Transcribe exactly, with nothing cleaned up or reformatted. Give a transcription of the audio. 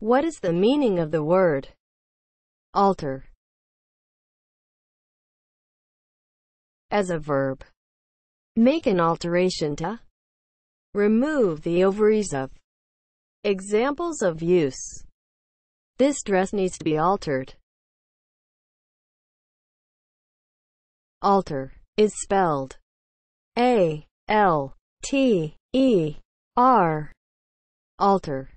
What is the meaning of the word altar as a verb? Make an alteration to remove the ovaries of. Examples of use: this dress needs to be altered. Alter is spelled A L T E R. Alter.